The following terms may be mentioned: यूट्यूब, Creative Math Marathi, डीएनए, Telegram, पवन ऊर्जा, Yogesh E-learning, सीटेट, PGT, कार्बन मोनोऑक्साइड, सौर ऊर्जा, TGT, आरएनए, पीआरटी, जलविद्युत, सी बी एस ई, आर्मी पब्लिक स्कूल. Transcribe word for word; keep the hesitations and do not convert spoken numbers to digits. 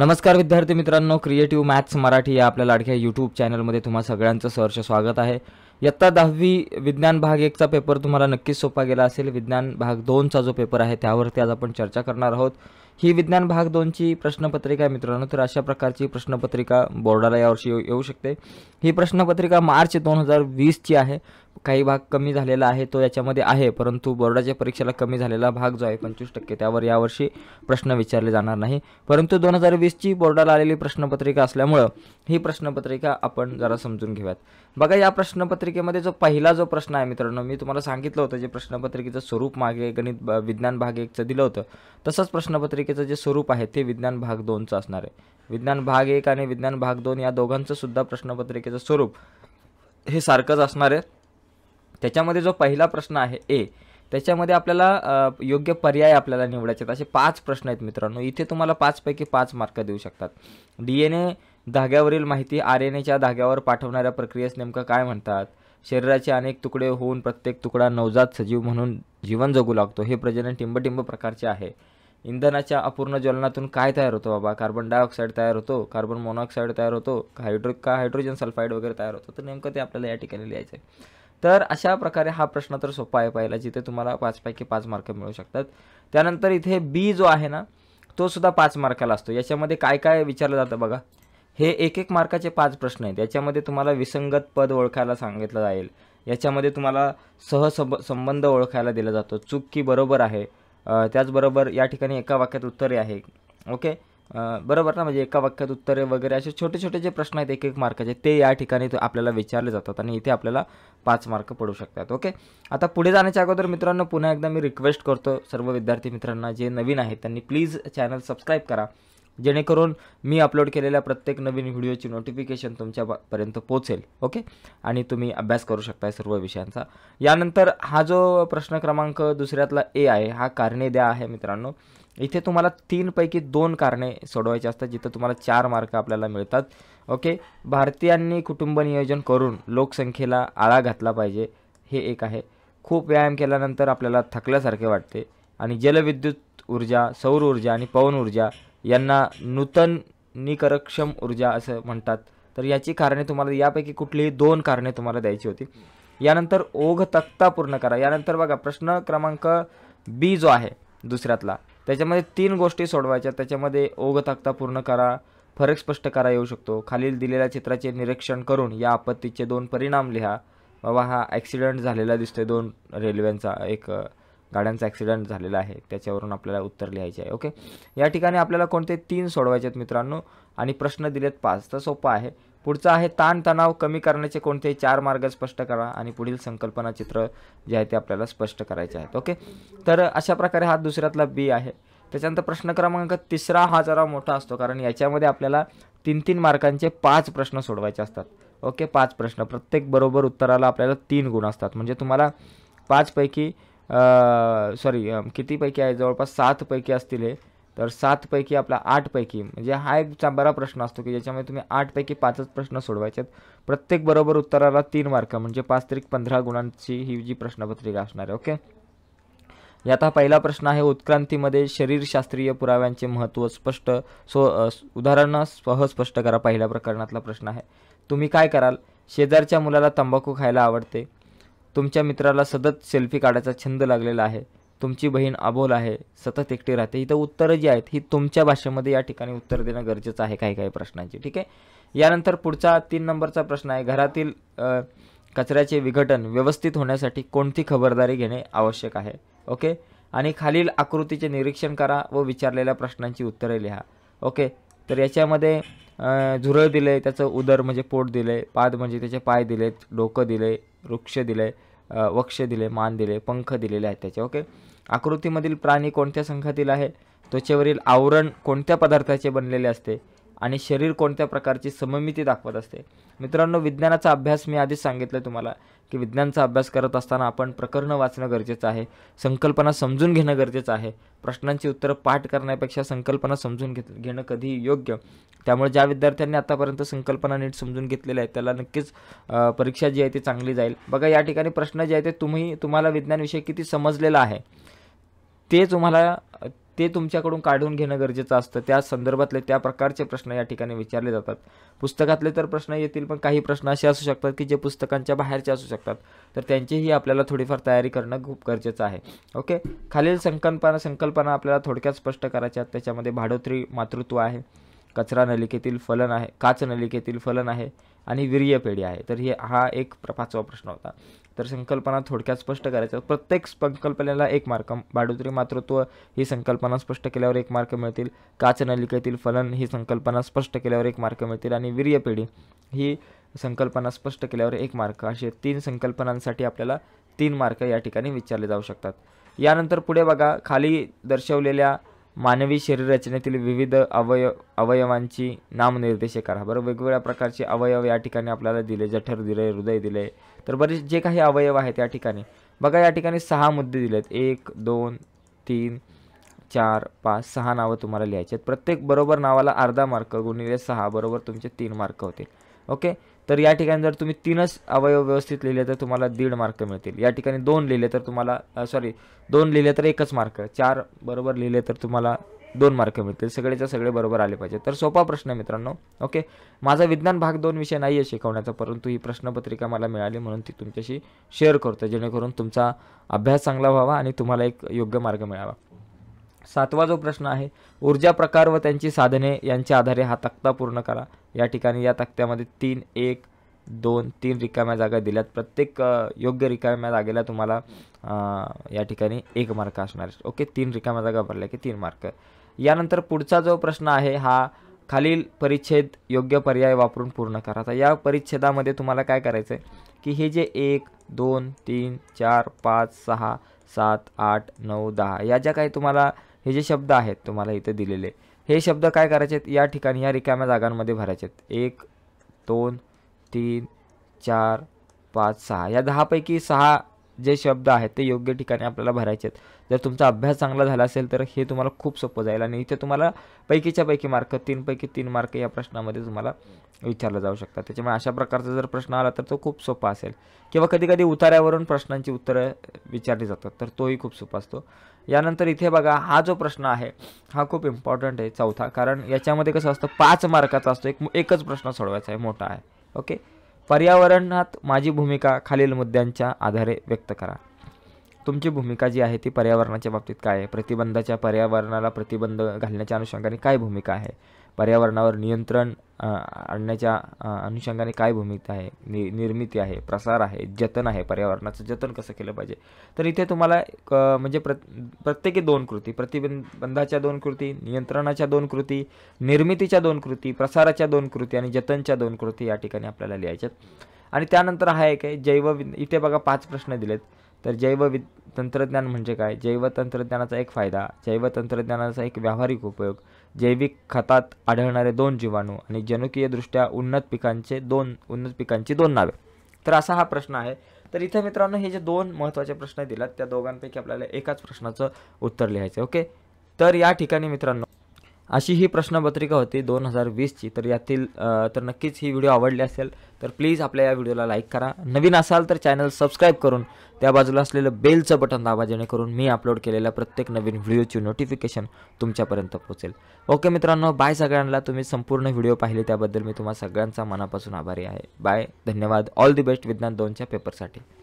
नमस्कार विद्यार्थी मित्रांनो, क्रिएटिव्ह मॅथ्स मराठी या आपल्या लाडक्या यूट्यूब चॅनलमध्ये तुम्हा सगळ्यांचं सहर्ष स्वागत आहे। इयत्ता दहावी विज्ञान भाग एक चा पेपर तुम्हाला नक्कीच सोपा गेला असेल। विज्ञान भाग दोन चा जो पेपर आहे त्यावरती आज आपण चर्चा करणार आहोत। ही विज्ञान भाग दोन ची प्रश्नपत्रिका आहे मित्रांनो। तर अशा प्रकारची प्रश्नपत्रिका बोर्डाला यावर्षी येऊ शकते। ही प्रश्नपत्रिका मार्च दोन हजार वीस ची आहे। काही भाग कमी झालेला आहे तो याच्यामध्ये आहे, परंतु बोर्डाच्या परीक्षेला कमी झालेला भाग जो आहे पंचवीस टक्के त्यावर यावर्षी प्रश्न विचारले जाणार नाही। परंतु दोन हजार वीस ची बोर्डाला आलेली प्रश्नपत्रिका असल्यामुळे ही प्रश्नपत्रिका आपण जरा समजून घेऊयात। बघा, या प्रश्नपत्रिकेमध्ये जो पहिला जो प्रश्न आहे मित्रांनो, मी तुम्हाला सांगितलं होतं जे प्रश्नपत्रिकेचं स्वरूप मागे गणित विज्ञान भाग एक चं दिलं होतं तसंच प्रश्नपत्रिकेचं जे स्वरूप आहे ते विज्ञान भाग दोन चं असणार आहे। विज्ञान भाग एक आणि विज्ञान भाग दोन या दोघांचं सुद्धा प्रश्नपत्रिकेचं स्वरूप हे सारखंच असणार आहे। त्याच्यामध्ये जो पहिला प्रश्न आहे ए, त्याच्यामध्ये आपल्याला योग्य पर्याय आपल्याला निवडायचे आहेत। असे पाच प्रश्न आहेत मित्रांनो। इथे तुम्हाला पाच पैकी पाच मार्क देऊ शकतात। डीएनए धाग्यावरील माहिती आरएनएच्या धाग्यावर पाठवणाऱ्या प्रक्रियेस नेमका काय म्हणतात? शरीराचे अनेक तुकडे होऊन प्रत्येक तुकडा नवजात सजीव म्हणून जीवन जगू लागतो। हे प्रजनन टिंबटिंब प्रकारचे आहे। इंधनाच्या अपूर्ण ज्वलनातून काय तयार होतो बाबा? कार्बन डायऑक्साइड तयार होतो, कार्बन मोनोऑक्साइड तयार होतो, हायड्रो का हायड्रोजन सल्फाइड वगैरे तयार होतो। तर नेमकं ते आपल्याला या ठिकाणी लिहायचं आहे। तर अशा प्रकारे हा प्रश्न तर सोपा आहे पहिला, जिथे तुम्हाला पाच पैकी पाच मार्क मिळू शकतात। त्यानंतर इथे बी जो आहे ना तो सुद्धा पाच मार्काला असतो। याच्यामध्ये काय काय विचारलं जातं बघा, हे एक एक मार्काचे पाच प्रश्न आहेत। याच्यामध्ये तुम्हाला विसंगत पद ओळखायला सांगितलं जाईल। याच्यामध्ये तुम्हाला सहसंब संबंध ओळखायला दिला जातो। चूक की बरोबर आहे, त्याचबरोबर या ठिकाणी एका वाक्यात उत्तरे आहे, ओके बरोबर ना, म्हणजे एका वाक्यात उत्तरे वगैरे असे छोटे छोटे जे प्रश्न आहेत एक एक मार्काचे ते या ठिकाणी आपल्याला विचारले जातात आणि इथे आपल्याला पाच मार्क पडू शकतात। ओके, आता पुढे जाण्याच्या अगोदर मित्रांनो पुन्हा एकदा मी रिक्वेस्ट करतो सर्व विद्यार्थी मित्रांना जे नवीन आहेत त्यांनी प्लीज चॅनल सबस्क्राईब करा, जेणेकरून मी अपलोड केलेल्या प्रत्येक नवीन व्हिडिओची नोटिफिकेशन तुमच्यापर्यंत पोहोचेल। ओके, आणि तुम्ही अभ्यास करू शकता सर्व विषयांचा। यानंतर हा जो प्रश्न क्रमांक दुसऱ्यातला ए आहे, हा कारणे द्या आहे मित्रांनो। इथे तुम्हाला तीन पैकी दोन कारणे सोडवायची असतात, जिथे तुम्हाला चार मार्क आपल्याला मिळतात। ओके, भारतीयांनी कुटुंब नियोजन करून लोकसंख्येला आळा घातला पाहिजे, हे एक आहे। खूप व्यायाम केल्यानंतर आपल्याला थकल्यासारखे वाटते, आणि जलविद्युत ऊर्जा, सौर ऊर्जा आणि पवन ऊर्जा यांना नूतनीकरणक्षम ऊर्जा असं म्हणतात। तर याची कारणे तुम्हाला यापैकी कुठलीही दोन कारणे तुम्हाला द्यायची होती। यानंतर ओघ तक्ता पूर्ण करा। यानंतर बघा प्रश्न क्रमांक बी जो आहे दुसऱ्यातला, त्याच्यामध्ये तीन गोष्टी सोडवायच्या। त्याच्यामध्ये ओघ तक्ता पूर्ण करा, फरक स्पष्ट करा येऊ शकतो, खालील दिलेल्या चित्राचे निरीक्षण करून या आपत्तीचे दोन परिणाम लिहा। बाबा हा ॲक्सिडेंट झालेला दिसतोय, दोन रेल्वेंचा एक गाड्यांचा ॲक्सिडेंट झालेला आहे, त्याच्यावरून आपल्याला उत्तर लिहायचे आहे। ओके, या ठिकाणी आपल्याला कोणते तीन सोडवायचे आहेत मित्रांनो, आणि प्रश्न दिलेत पाच, तर सोपा आहे। पुढचा आहे ताणतणाव कमी करण्याचे कोणते चार मार्ग स्पष्ट करा, आणि पुढील संकल्पना चित्र जे आहे ते आपल्याला स्पष्ट करायचे आहेत। ओके, तर अशा प्रकारे हा दुसऱ्यातला बी आहे। त्याच्यानंतर प्रश्न क्रमांक तिसरा हा जरा मोठा असतो, कारण याच्यामध्ये आपल्याला तीन तीन मार्कांचे पाच प्रश्न सोडवायचे असतात। ओके, पाच प्रश्न, प्रत्येक बरोबर उत्तराला आपल्याला तीन गुण असतात, म्हणजे तुम्हाला पाचपैकी सॉरी कितीपैकी आहे, जवळपास सातपैकी असतील हे, तर सातपैकी आपला आठपैकी म्हणजे हा एक बरा प्रश्न असतो की ज्याच्यामध्ये तुम्ही आठपैकी पाचच प्रश्न सोडवायचे आहेत। प्रत्येक बरोबर उत्तराला तीन मार्क म्हणजे पाच त्रिक पंधरा गुणांची ही जी प्रश्नपत्रिका असणार आहे। ओके, यात हा पहिला प्रश्न आहे, उत्क्रांतीमध्ये शरीरशास्त्रीय पुराव्यांचे महत्त्व स्पष्ट सो उदाहरणं सह स्पष्ट करा। पहिल्या प्रकरणातला प्रश्न आहे, तुम्ही काय कराल? शेजारच्या मुलाला तंबाखू खायला आवडते, तुमच्या मित्राला सतत सेल्फी काढायचा छंद लागलेला आहे, तुमची बहीण अबोल आहे, सतत एकटी राहते। इथं उत्तरं जी आहेत ही तुमच्या भाषेमध्ये या ठिकाणी उत्तर देणं गरजेचं आहे काही काही प्रश्नांची, ठीक आहे। यानंतर पुढचा तीन नंबरचा प्रश्न आहे, घरातील कचऱ्याचे विघटन व्यवस्थित होण्यासाठी कोणती खबरदारी घेणे आवश्यक आहे? ओके, आणि खालील आकृतीचे निरीक्षण करा व विचारलेल्या प्रश्नांची उत्तरे लिहा। ओके, तर याच्यामध्ये झुरळ दिले, त्याचं उदर म्हणजे पोट दिले, पाद म्हणजे त्याचे पाय दिले, डोकं दिले, वृक्ष दिले, वक्ष दिले, मान दिले, पंख दिलेले आहेत त्याचे। ओके, आकृतीमधील प्राणी कोणत्या संघातील आहे? त्वचेवरील आवरण कोणत्या पदार्थाचे बनलेले असते? आणि शरीर कोणत्या प्रकारची सममिती दाखवत असते? मित्रांनो, विज्ञानाचा अभ्यास मी आधीच सांगितलं तुम्हाला की विज्ञानाचा अभ्यास करत असताना आपण प्रकरणं वाचणं गरजेचं आहे, संकल्पना समजून घेणं गरजेचं आहे। प्रश्नांची उत्तरं पाठ करण्यापेक्षा संकल्पना समजून घेत घेणं कधी योग्य। त्यामुळे ज्या विद्यार्थ्यांनी आतापर्यंत संकल्पना नीट समजून घेतलेल्या आहेत त्याला नक्कीच परीक्षा जी आहे ती चांगली जाईल। बघा, या ठिकाणी प्रश्न जे आहे ते तुम्ही तुम्हाला विज्ञानविषयी किती समजलेला आहे ते तुम्हाला ते तुमच्याकडून काढून घेणं गरजेचं असतं। त्या संदर्भातले त्या प्रकारचे प्रश्न या ठिकाणी विचारले जातात। पुस्तकातले तर प्रश्न येतील, पण काही प्रश्न असे असू शकतात की जे पुस्तकांच्या बाहेरचे असू शकतात, तर त्यांचीही आपल्याला थोडीफार तयारी करणं खूप गरजेचं आहे। ओके, खालील संकल्पना संकल्पना आपल्याला थोडक्यात स्पष्ट करायच्या आहेत। त्याच्यामध्ये भाडोत्री मातृत्व आहे, कचरा नलिकेतील फलन आहे, काच नलिकेतील फलन आहे आणि वीर्य पेढी आहे। तर हे हा एक पाचवा प्रश्न होता। तर संकल्पना थोडक्यात स्पष्ट करायचं। प्रत्येक संकल्पनेला एक मार्क, भाडोत्री मातृत्व ही संकल्पना स्पष्ट केल्यावर एक मार्क मिळतील, काच नलिकेतील फलन ही संकल्पना स्पष्ट केल्यावर एक मार्क मिळतील आणि वीर्य पेढी ही संकल्पना स्पष्ट केल्यावर एक मार्क, असे तीन संकल्पनांसाठी आपल्याला तीन मार्क या ठिकाणी विचारले जाऊ शकतात। यानंतर पुढे बघा, खाली दर्शवलेल्या मानवी शरीर रचनेतील विविध अवयव अवयवांची नामनिर्देश करा। बरोबर, वेगवेगळ्या प्रकारचे अवयव या ठिकाणी आपल्याला दिले, जठर दिले, हृदय दिले, तर बरेच जे काही अवयव आहेत या ठिकाणी बघा, या ठिकाणी सहा मुद्दे दिलेत, एक दोन तीन चार पाच सहा नावं तुम्हाला लिहायची आहेत। प्रत्येक बरोबर नावाला अर्धा मार्क गुणिले सहा बरोबर तुमचे तीन मार्क होतील। ओके, तर या ठिकाणी जर तुम्ही तीनच अवयव व्यवस्थित लिहिले तर तुम्हाला दीड मार्क मिळतील, या ठिकाणी दोन लिहिले तर तुम्हाला सॉरी दोन लिहिले तर एकच मार्क, चार बरोबर लिहिले तर तुम्हाला दोन मार्क मिळतील। सगळेच्या सगळे बरोबर आले पाहिजे। तर सोपा प्रश्न मित्रांनो। ओके, माझा विज्ञान भाग दोन विषय नाही आहे शिकवण्याचा, परंतु ही प्रश्नपत्रिका मला मिळाली म्हणून ती तुमच्याशी शेअर करतो, जेणेकरून तुमचा अभ्यास चांगला व्हावा आणि तुम्हाला एक योग्य मार्ग मिळावा। सातवा जो प्रश्न आहे, ऊर्जा प्रकार व त्यांची साधने यांच्या आधारे हा तक्ता पूर्ण करा। या ठिकाणी या तक्त्यामध्ये तीन एक दोन तीन रिकाम्या जागा दिल्यात, प्रत्येक योग्य रिकाम्या जागेला तुम्हाला या ठिकाणी एक मार्क असणार आहे। ओके, तीन रिकाम्या जागा भरल्या की तीन मार्क। यानंतर पुढचा जो प्रश्न आहे हा, खालील परिच्छेद योग्य पर्याय वापरून पूर्ण करा। आता या परिच्छेदामध्ये तुम्हाला काय करायचं आहे की हे जे एक दोन तीन चार पाच सहा सात आठ नऊ दहा या ज्या काही तुम्हाला हे जे शब्द आहेत तुम्हाला इथे दिलेले, हे शब्द काय करायचे आहेत या ठिकाणी या रिकाम्या जागांमध्ये भरायचे आहेत। एक दोन तीन चार पाच सहा या दहापैकी सहा जे शब्द आहेत ते योग्य ठिकाणी आपल्याला भरायचे आहेत। जर तुमचा अभ्यास चांगला झाला असेल तर हे तुम्हाला खूप सोपं जाईल आणि इथे तुम्हाला पैकीच्या पैकी मार्क, तीनपैकी तीन मार्क या प्रश्नामध्ये तुम्हाला विचारला जाऊ शकतात। त्याच्यामुळे अशा प्रकारचा जर प्रश्न आला तर तो खूप सोपा असेल, किंवा कधी कधी उतार्यावरून प्रश्नांची उत्तरं विचारली जातात तर तोही खूप सोपा असतो। यानंतर इथे बघा, हा जो प्रश्न आहे हा खूप इम्पॉर्टंट आहे चौथा, कारण याच्यामध्ये कसं असतं पाच मार्काचा असतो, एक एकच प्रश्न सोडवायचा आहे, मोठा आहे। ओके, पर्यावरणात माझी भूमिका खालील मुद्द्यांच्या आधारे व्यक्त करा। तुमची भूमिका जी आहे ती पर्यावरणाच्या बाबतीत काय आहे, प्रतिबंधाच्या पर्यावरणाला प्रतिबंध घालण्याच्या अनुषंगाने काय भूमिका आहे, पर्यावरणावर नियंत्रण आणण्याच्या अनुषंगाने काय भूमिका आहे, नि निर्मिती आहे, प्रसार आहे, जतन आहे, पर्यावरणाचं जतन कसं केलं पाहिजे। तर इथे तुम्हाला म्हणजे प्र प्रत्येकी दोन कृती, प्रतिबंधाच्या दोन कृती, नियंत्रणाच्या दोन कृती, निर्मितीच्या दोन कृती, प्रसाराच्या दोन कृती आणि जतनच्या दोन कृती या ठिकाणी आपल्याला लिहायच्यात। आणि त्यानंतर हा एक आहे जैव, इथे बघा पाच प्रश्न दिलेत, तर जैव वि तंत्रज्ञान म्हणजे काय, जैव तंत्रज्ञानाचा एक फायदा, जैव तंत्रज्ञानाचा एक व्यावहारिक उपयोग, जैविक खतात आढळणारे दोन जीवाणू आणि जनुकीयदृष्ट्या उन्नत पिकांचे दोन उन्नत पिकांची दोन नावे। तर असा हा प्रश्न आहे। तर इथे मित्रांनो हे जे दोन महत्त्वाचे प्रश्न दिलात त्या दोघांपैकी आपल्याला एकाच प्रश्नाचं उत्तर लिहायचं। ओके, तर या ठिकाणी मित्रांनो अशी ही प्रश्नपत्रिका होती दोन हजार वीसची। तर यातील तर नक्कीच ही व्हिडिओ आवडली असेल तर प्लीज आपल्या या व्हिडिओला लाईक करा, नवीन असाल तर चॅनल सबस्क्राईब करून त्या बाजूला असलेलं बेलचं बटन दाबा, जेणेकरून मी अपलोड केलेल्या प्रत्येक नवीन व्हिडिओची नोटिफिकेशन तुमच्यापर्यंत पोहोचेल। ओके मित्रांनो, बाय सगळ्यांना, तुम्ही संपूर्ण व्हिडिओ पाहिले त्याबद्दल मी तुम्हाला सगळ्यांचा मनापासून आभारी आहे। बाय, धन्यवाद, ऑल दी बेस्ट विज्ञान दोनच्या पेपरसाठी।